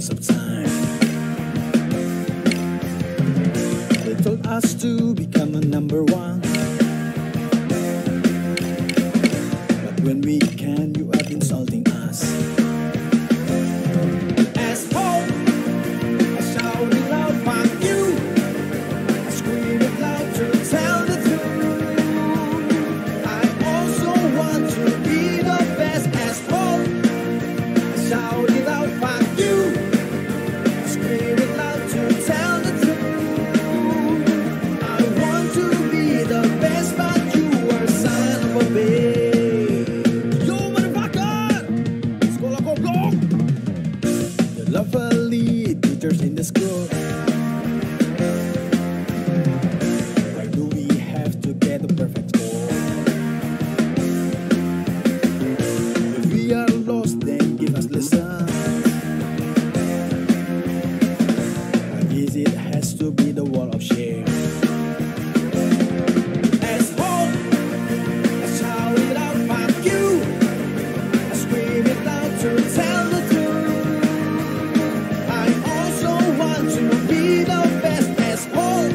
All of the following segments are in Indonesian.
waste of time. They told us to become a number one, but when we can, you are insulting us. Asshole, I shouted loud, fuck you. I screamed it loud to tell the truth. I also want to be the best. Asshole, I shouted loud, fuck you. I screamed it loud to tell the truth. I want to be the best, but you are son of a bitch. Lovely teachers in the school. Why do we have to get a perfect score? If we are lost, then give us lessons. Why is it has to be the wall of shame? Shout it out, fuck you. I scream it loud to tell the truth. I want to be the best, but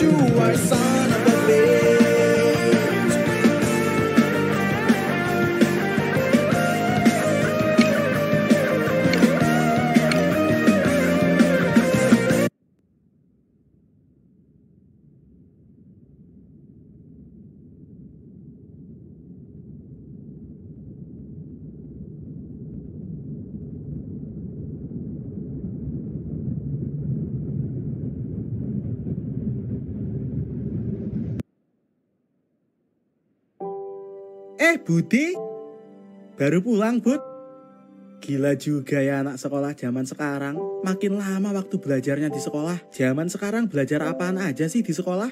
you are son of a bitch. Budi, baru pulang Bud. Gila juga ya anak sekolah zaman sekarang. Makin lama waktu belajarnya di sekolah. Zaman sekarang belajar apaan aja sih di sekolah?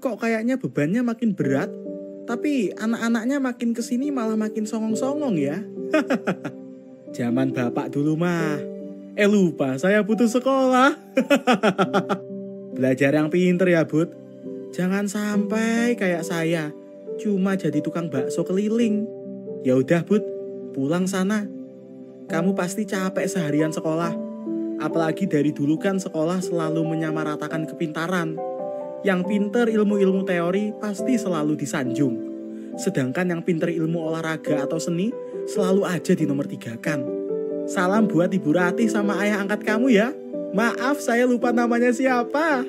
Kok kayaknya bebannya makin berat. Tapi anak-anaknya makin kesini malah makin songong-songong ya. Zaman bapak dulu mah. Lupa saya putus sekolah. Belajar yang pinter ya Bud. Jangan sampai kayak saya. Cuma jadi tukang bakso keliling. Ya udah Bud, pulang sana. Kamu pasti capek seharian sekolah. Apalagi dari dulu kan sekolah selalu menyamaratakan kepintaran. Yang pinter ilmu-ilmu teori pasti selalu disanjung. Sedangkan yang pinter ilmu olahraga atau seni selalu aja di nomor 3-kan. Salam buat Ibu Ratih sama ayah angkat kamu ya. Maaf saya lupa namanya siapa.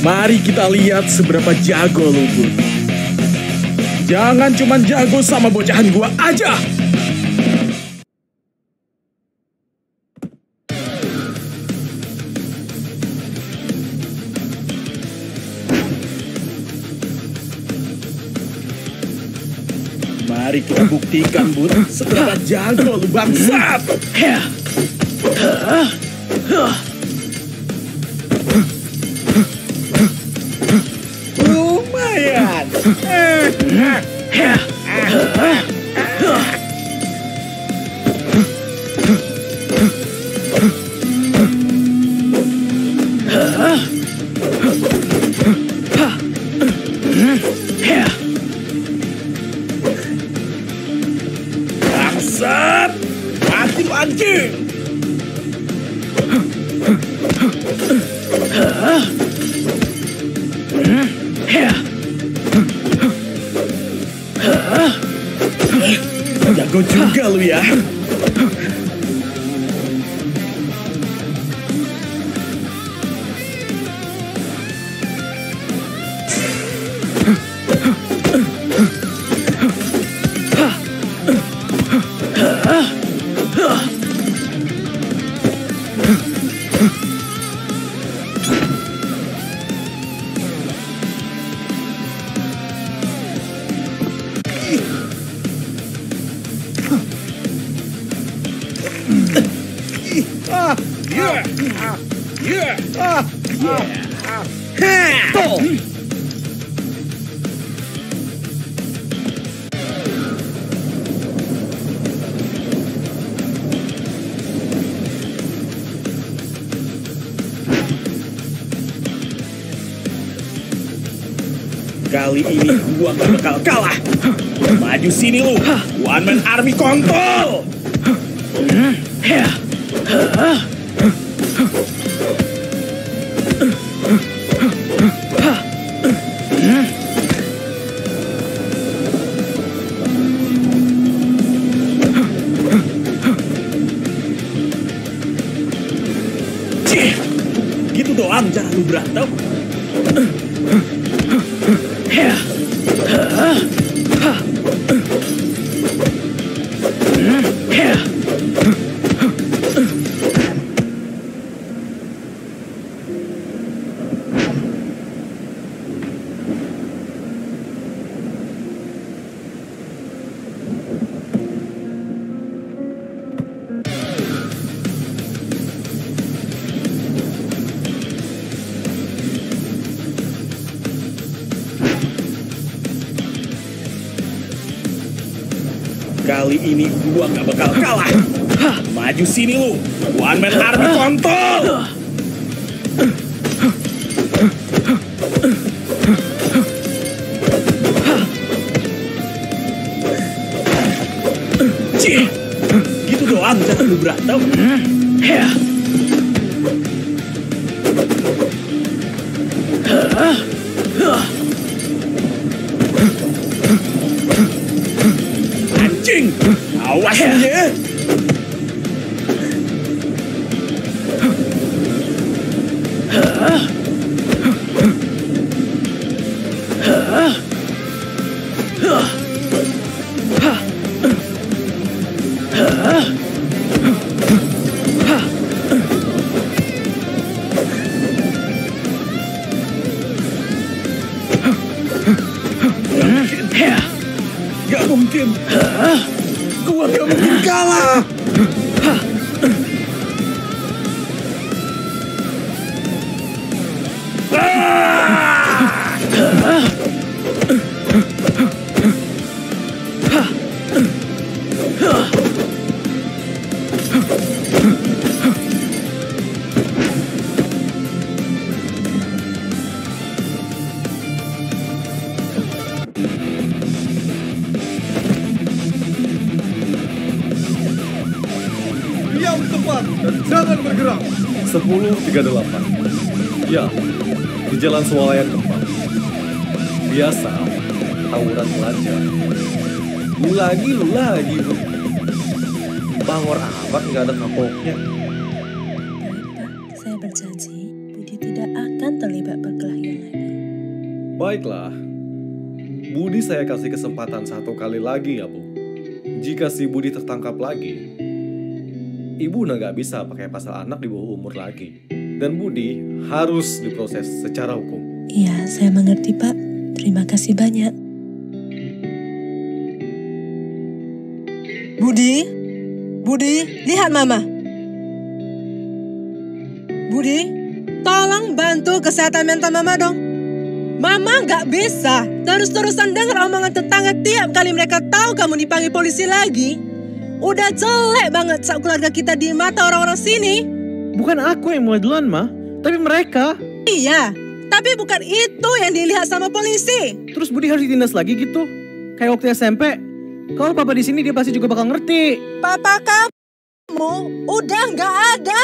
Mari kita lihat seberapa jago Lumpur. Jangan cuma jago sama bocahan gua aja. Mari kita buktikan, Bud, seberapa jago lu bangsat. Huh? Jago juga lu ya. Kali ini gua gak bakal kalah. Maju sini lu, one man army kontol. Gitu doang cara lu berantem. Kali ini gua gak bakal kalah. Maju sini lu, one man army kontol. Cih, gitu doang cara lu berantem. Awas lu ya. Gak mungkin. Gua gak mungkin kalah. Jangan bergerak. 10:38. Ya, di jalan swalayan tempat. Biasa, tawuran pelajar. Lu lagi, bro. Bangor amat nggak ada kapoknya. Saya berjanji, Budi tidak akan terlibat perkelahian lagi. Baiklah, Budi saya kasih kesempatan 1 kali lagi ya, Bu. Jika si Budi tertangkap lagi, Ibu udah gak bisa pakai pasal anak di bawah umur lagi. Dan Budi harus diproses secara hukum. Iya, saya mengerti, Pak. Terima kasih banyak. Budi, lihat Mama. Budi, tolong bantu kesehatan mental Mama dong. Mama gak bisa terus-terusan dengar omongan tetangga tiap kali mereka tahu kamu dipanggil polisi lagi. Udah jelek banget sama keluarga kita di mata orang-orang sini. Bukan aku yang mulai duluan, Ma. Tapi mereka. Iya, tapi bukan itu yang dilihat sama polisi. Terus Budi harus ditindas lagi gitu? Kayak waktu SMP. Kalau Papa di sini dia pasti juga bakal ngerti. Papa kamu udah nggak ada.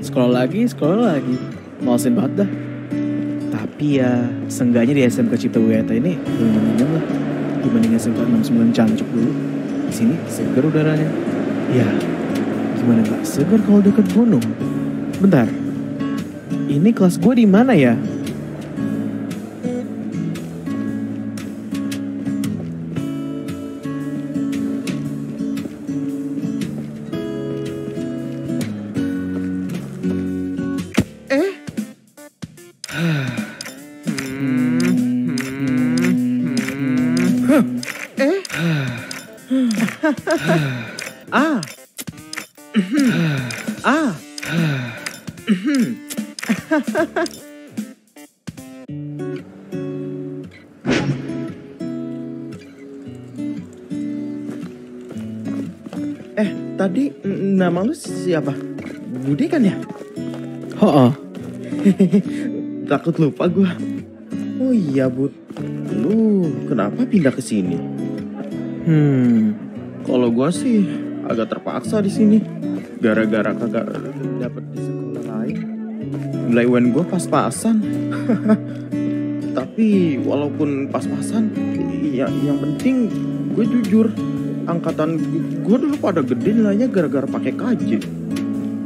Scroll lagi. Malesin banget dah. Tapi ya, seenggaknya di SMK Cipta Wiyata ini belum menyenang lah. Dibanding SMK 69 cancuk dulu. Di sini segar udaranya. Ya, gimana gak segar kalau deket gunung? Bentar, ini kelas gue di mana ya? Tadi nama lu siapa? Budi kan ya? Oh. Takut lupa gua. Oh iya, Bud. Lu kenapa pindah ke sini? Kalau gua sih agak terpaksa di sini. Gara-gara kagak dapet di sekolah lain. Nilai UN gua pas-pasan. Tapi walaupun pas-pasan, yang penting gue jujur. Angkatan gue dulu pada gede nilainya gara-gara pakai KJ.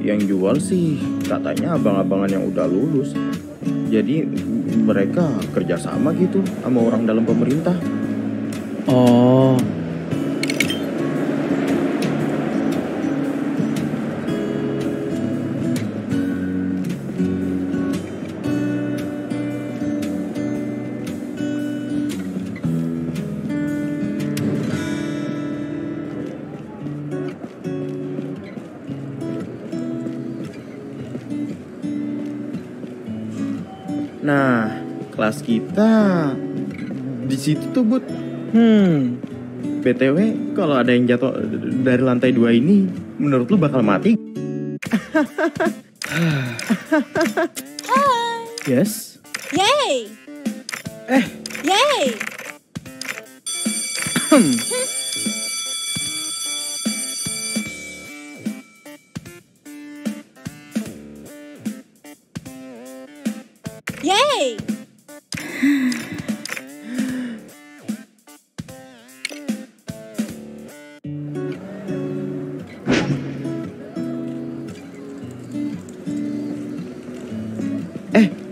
Yang jual sih katanya abang-abangan yang udah lulus. Jadi mereka kerjasama gitu sama orang dalam pemerintah. Oh. Nah, kelas kita di situ tuh, Bud. BTW, kalau ada yang jatuh dari lantai 2 ini, menurut lu bakal mati? Yes. Yay. Yay. Yay!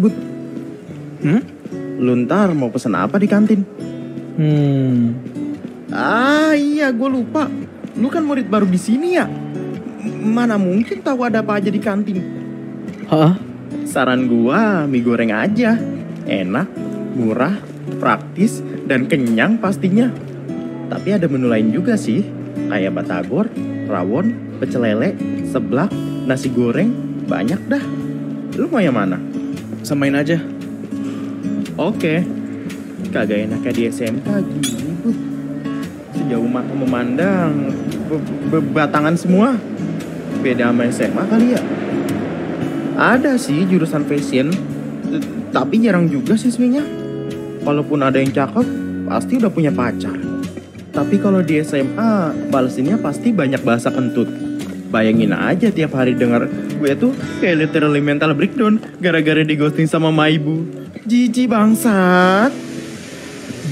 Bud. Lu ntar mau pesen apa di kantin? Ah iya, gue lupa. Lu kan murid baru di sini ya? Mana mungkin tahu ada apa aja di kantin? Saran gua, mie goreng aja. Enak, murah, praktis, dan kenyang pastinya. Tapi ada menu lain juga sih. Kayak batagor, rawon, pecel lele, seblak, nasi goreng, banyak dah. Lu mau yang mana? Samain aja. Oke. Kagak enaknya di SMK gini, Bud. Sejauh mata memandang, batangan semua. Beda sama SMA kali ya? Ada sih jurusan fashion, tapi jarang juga siswinya. Kalaupun ada yang cakep, pasti udah punya pacar. Tapi kalau di SMA, balesinnya pasti banyak bahasa kentut. Bayangin aja tiap hari denger, gue tuh kayak literally mental breakdown gara-gara dighosting sama maibu. Jijik bangsat.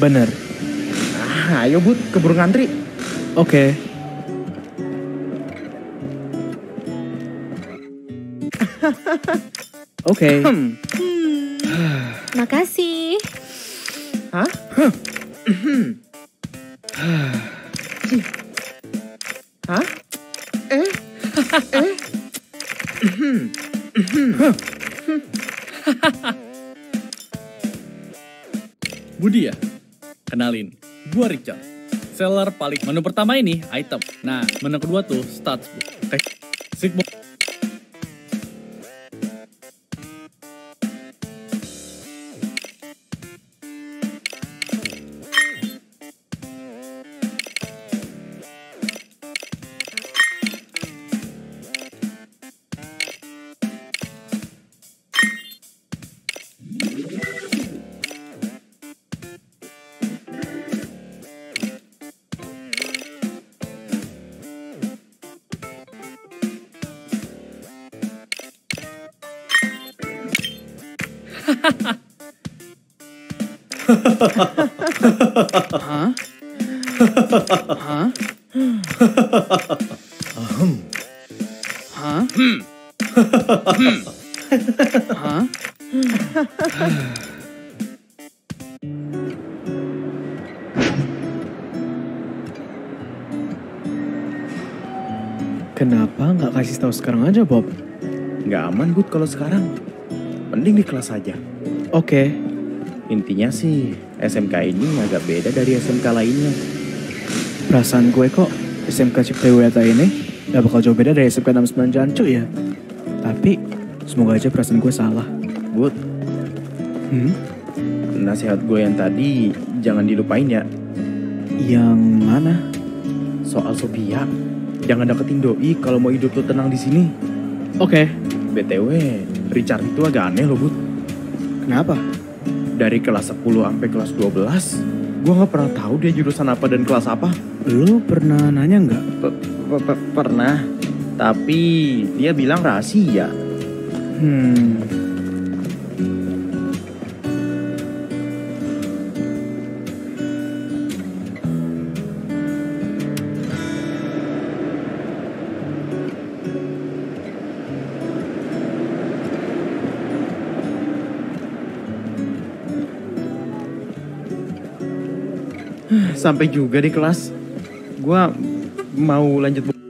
Bener. Nah, ayo Bud, keburu ngantri. Oke. Oke. Makasih. Hah? Hah? Budi ya? Kenalin, gue Richard. Seller paling. Menu pertama ini item. Nah, menu kedua tuh stats book. Oke. Sick book. Hah? Hah? Hah? Hah? Kenapa nggak kasih tahu sekarang aja, Bob? Nggak aman, Bud, kalau sekarang. Mending di kelas aja. Oke. Intinya sih, SMK ini agak beda dari SMK lainnya. Perasaan gue kok, SMK Cipta Wiyata ini gak bakal jauh beda dari SMK 69 Jancu ya. Tapi, semoga aja perasaan gue salah. Bud, nasihat gue yang tadi, jangan dilupain ya. Yang mana? Soal Sophia. Jangan deketin doi kalau mau hidup lo tenang di sini. Oke. BTW, Richard itu agak aneh loh, Bud. Kenapa? Dari kelas 10 sampai kelas 12, gue gak pernah tahu dia jurusan apa dan kelas apa. Lo pernah nanya nggak? Pernah, tapi dia bilang rahasia. Sampai juga di kelas. Gua mau lanjut. Apa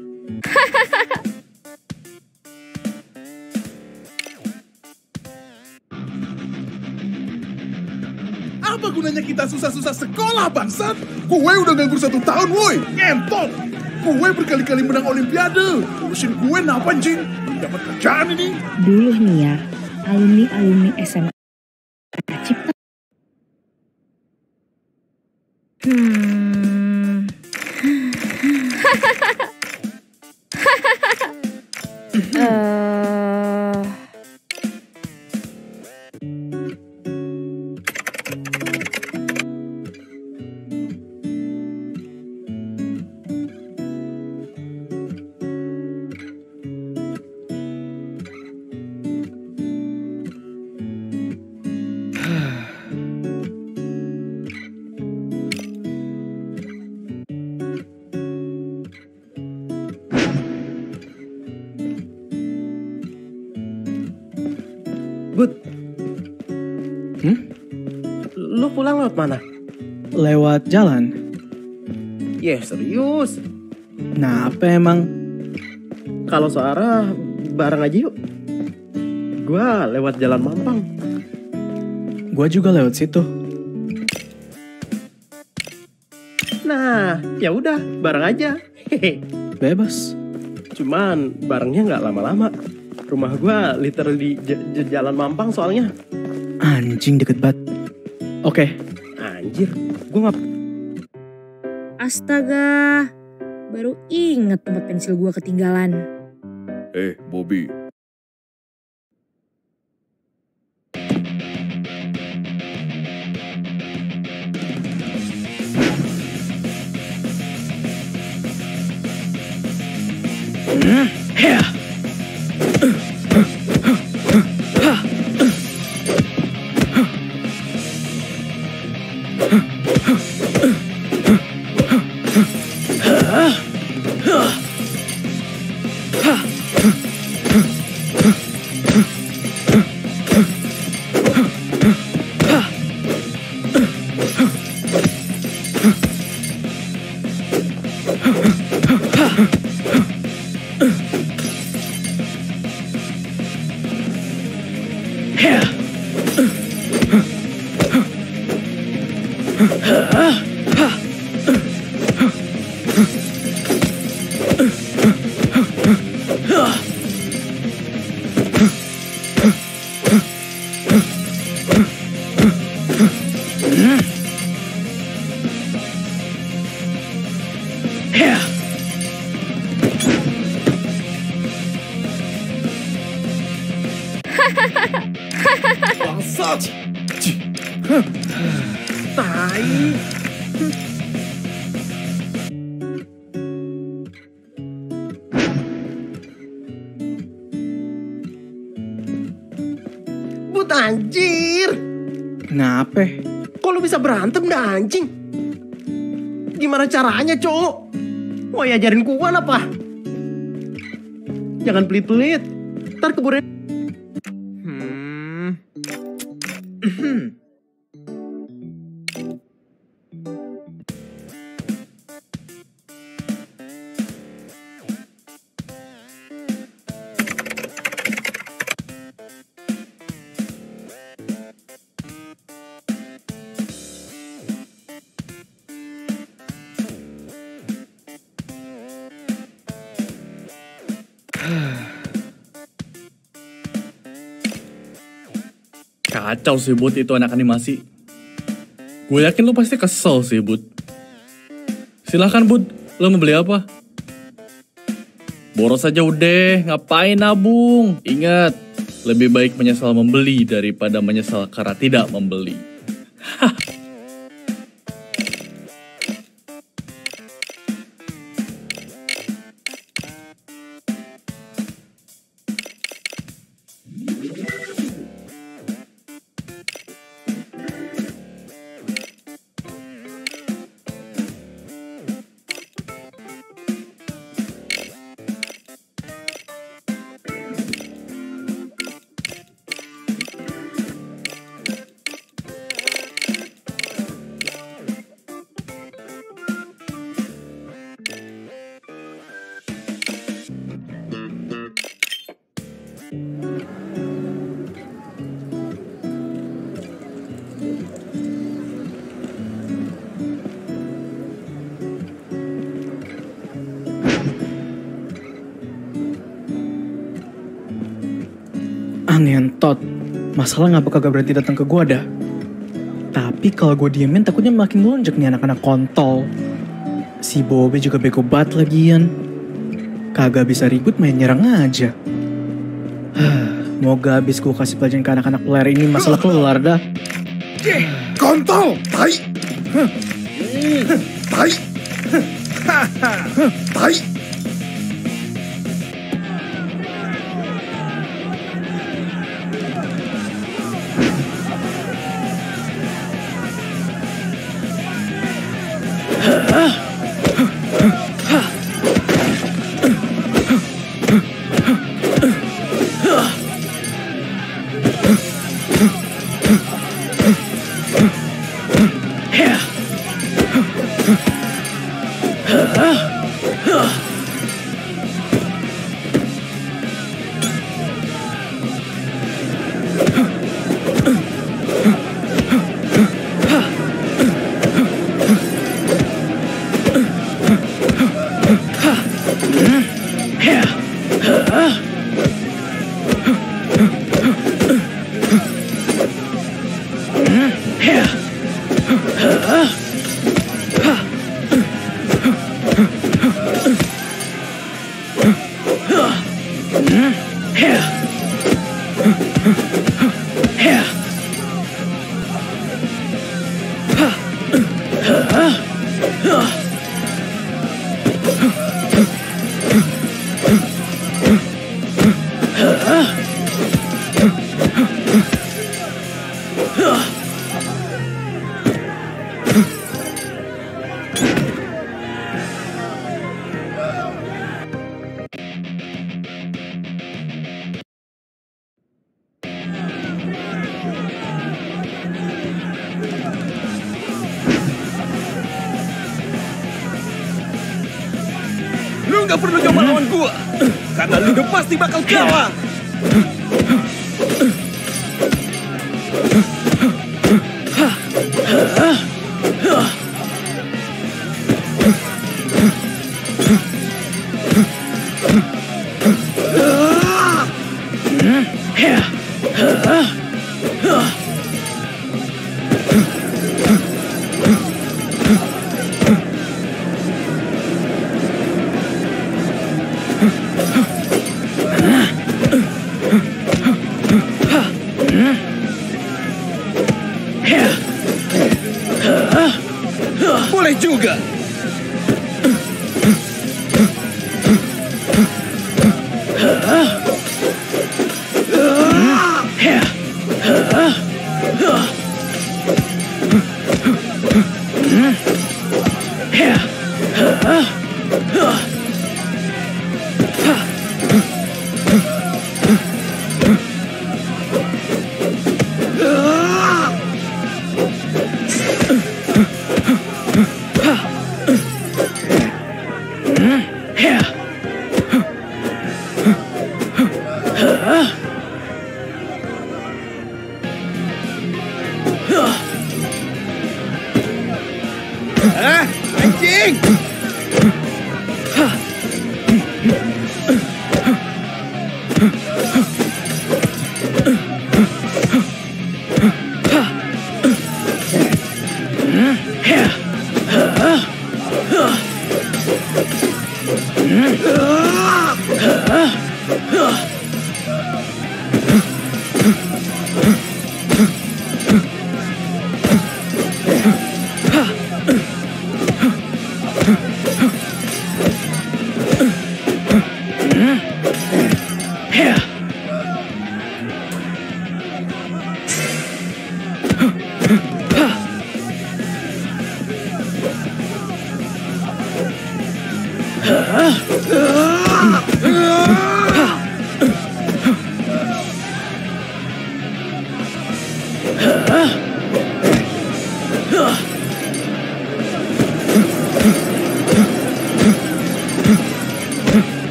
gunanya kita susah-susah sekolah, bangsat? Gue udah nganggur 1 tahun, woi. Ngentot. Gue berkali-kali menang olimpiade. Urusin gue napa, anjing? Dapat kerjaan ini. Dulu nih ya, alumni-alumni SMK Cipta. Lu pulang lewat mana? Lewat jalan. Ya, serius? Nah, apa emang? Kalau searah, bareng aja yuk. Gua lewat jalan Mampang. Gua juga lewat situ. Nah, ya udah, bareng aja. Hehe. Bebas. Cuman barengnya nggak lama-lama. Rumah gua literally di jalan Mampang soalnya. Anjing, deket banget. Oke. Anjir, gue gak... Astaga, baru inget tempat pensil gue ketinggalan. Bobby. ribut anjir. Kenapa? Kok lu bisa berantem dah anjing? Gimana caranya cowok? Mau ajarin kuan apa? Jangan pelit-pelit, ntar keburu. Kacau sih Bud itu anak animasi. Gue yakin lo pasti kesel sih Bud. Silahkan Bud, lo mau beli apa? Boros aja udah, ngapain nabung? Ingat, lebih baik menyesal membeli daripada menyesal karena tidak membeli. Nentot, masalah ngapa kagak berarti datang ke gua dah. Tapi kalau gua diemin takutnya makin melonjak nih anak-anak kontol. Si Bobby juga bego banget lagian. Kagak bisa ribut main nyerang aja. Moga abis gua kasih pelajaran ke anak-anak player ini masalah keluar dah. Kontol, tai. Tai. Tai. Gak perlu coba lawan gua, karena lu udah pasti bakal kalah.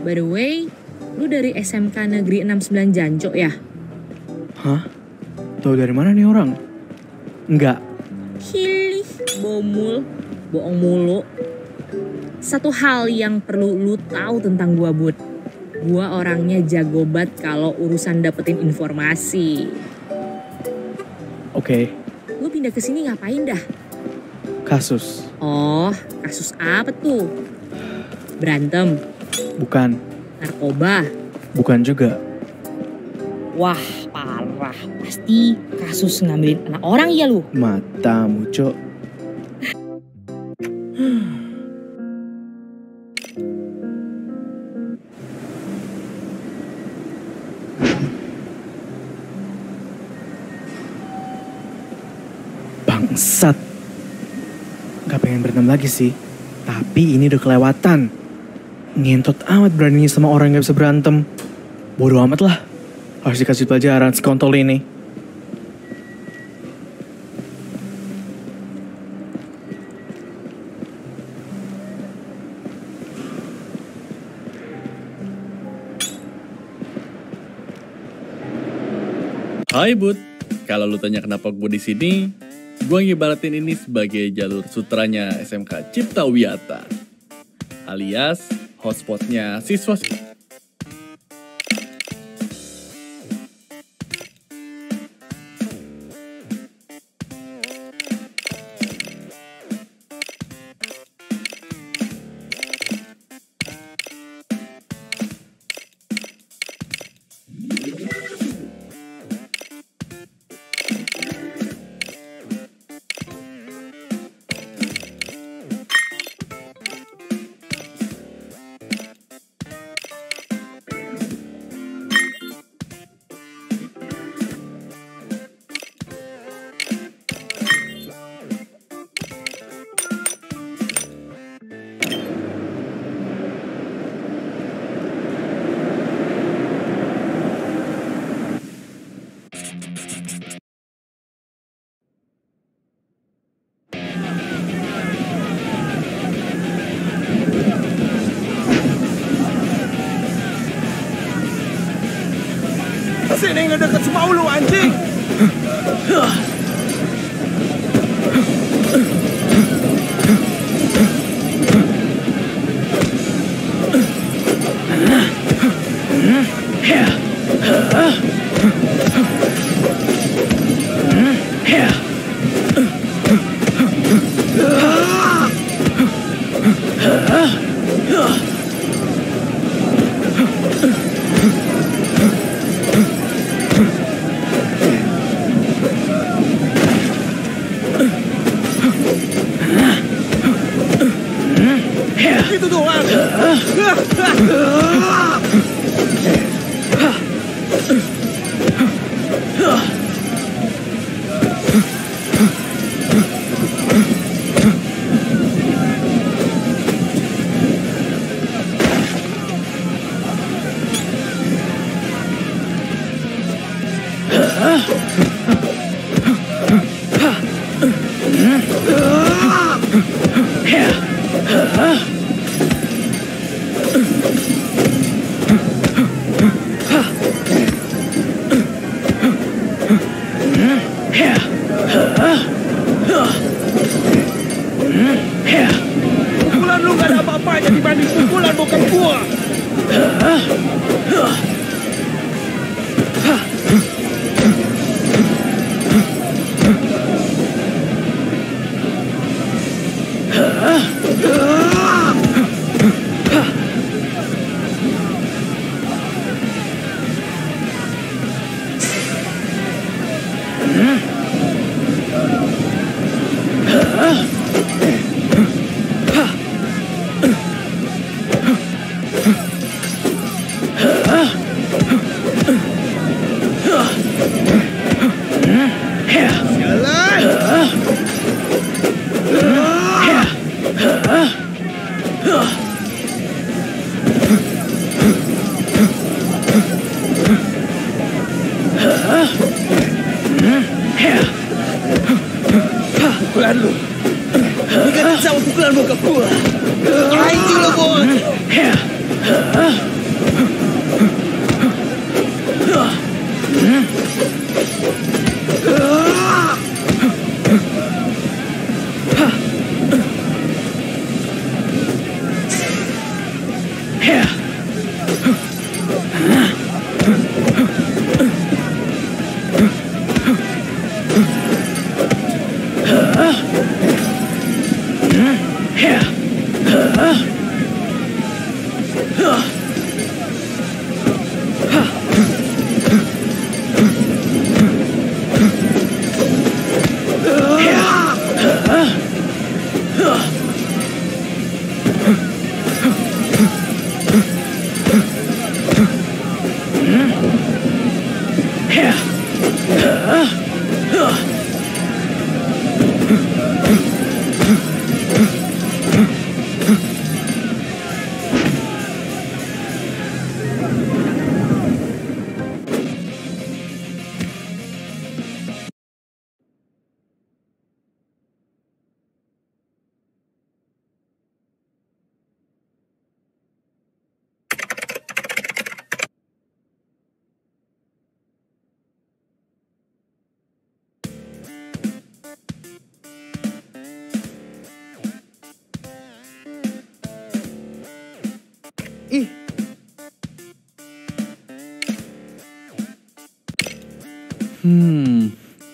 By the way, lu dari SMK Negeri 69 Jancok ya? Hah? Tahu dari mana nih orang? Enggak. Hilih, bomul, bohong mulu. Satu hal yang perlu lu tahu tentang gua, Bud. Gua orangnya jagobat kalau urusan dapetin informasi. Oke. Lu pindah ke sini ngapain dah? Kasus. Oh, kasus apa tuh? Berantem? Bukan. Narkoba? Bukan juga. Wah, parah. Pasti kasus ngambilin anak orang ya lu? Matamu, Cok. Bangsat. Gak pengen berantem lagi sih. Tapi ini udah kelewatan. Ngentot amat beraninya sama orang yang gak bisa berantem. Bodoh amat lah. Harus dikasih pelajaran si kontol ini. Hai Bud, kalau lu tanya kenapa gue di sini, gue ngibaratin ini sebagai jalur sutranya SMK Cipta Wiyata, alias hotspotnya siswa.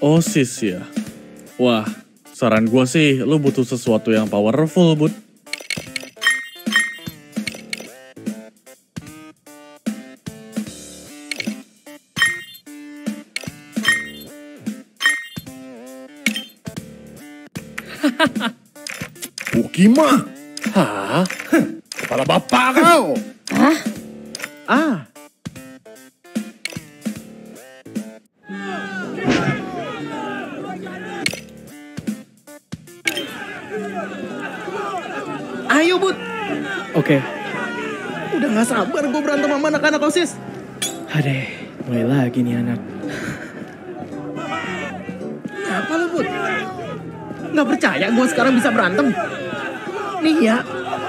OSIS ya? Wah, saran gue sih lu butuh sesuatu yang powerful, Bud. Bukima? Hah? Kepala bapak kau! Hah? Ah! Oke. Udah gak sabar gue berantem sama anak-anak OSIS. Adeh, mulai lagi nih anak. Kenapa lu, Bud? Gak percaya gue sekarang bisa berantem? Nih ya,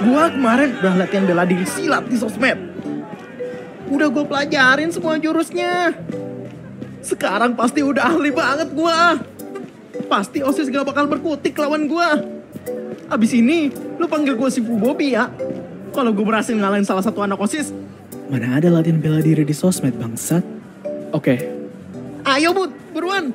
gue kemarin udah latihan bela diri silat di sosmed. Udah gue pelajarin semua jurusnya. Sekarang pasti udah ahli banget gua. Pasti OSIS gak bakal berkutik lawan gua. Abis ini, lu panggil gua si Bobby ya. Kalau gua berhasil ngalahin salah satu anak OSIS. Mana ada latihan bela diri di sosmed, bangsat. Oke. Ayo, Bud, buruan.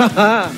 Haha.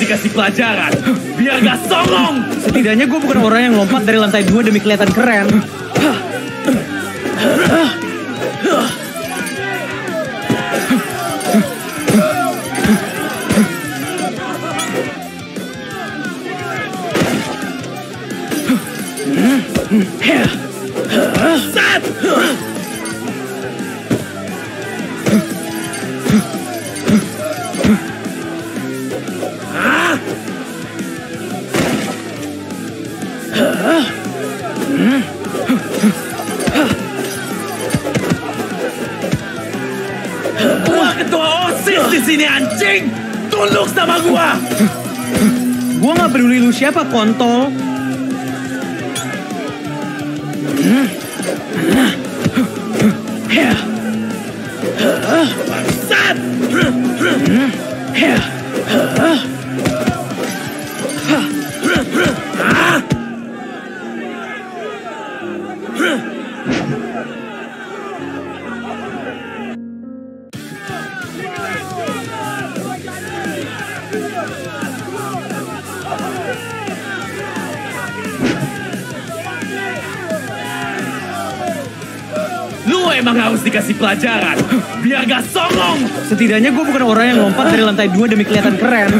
Dikasih pelajaran, biar gak songong. Setidaknya gue bukan orang yang lompat dari lantai 2 demi kelihatan keren. Sat! Gua ketua OSIS di sini, anjing! Tunduk sama gua! Gua nggak peduli lu siapa, kontol. Sat! Emang harus dikasih pelajaran, biar gak songong. Setidaknya gue bukan orang yang lompat dari lantai 2 demi kelihatan keren.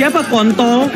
Siapa kontol?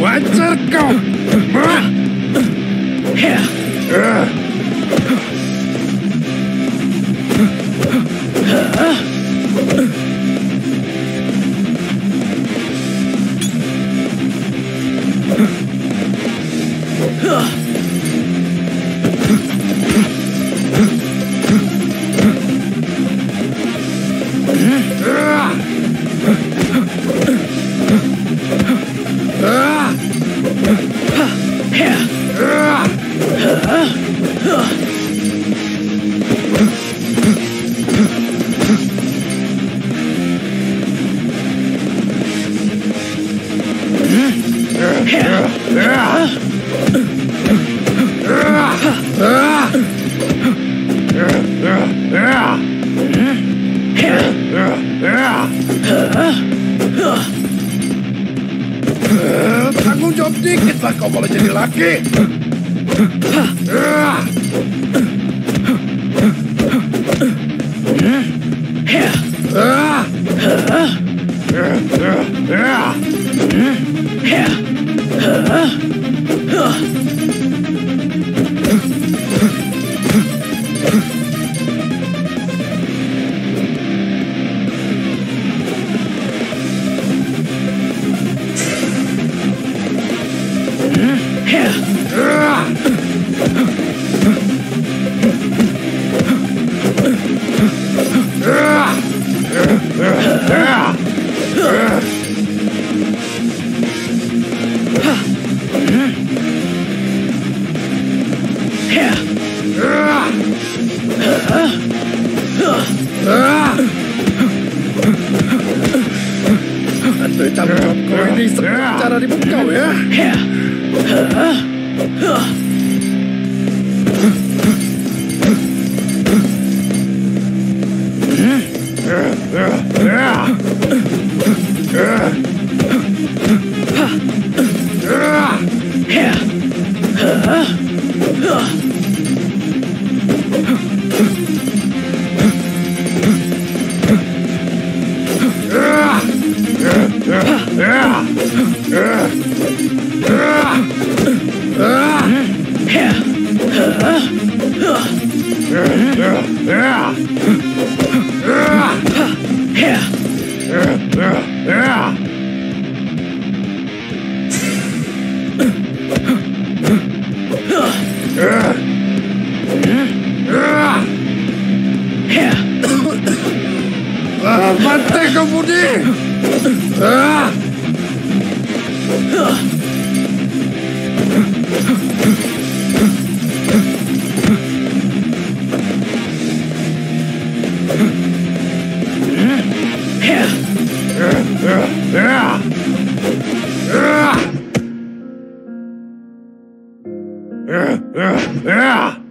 Wajar kau. Tanggung jawab dikit lah kau boleh jadi laki. Yeah!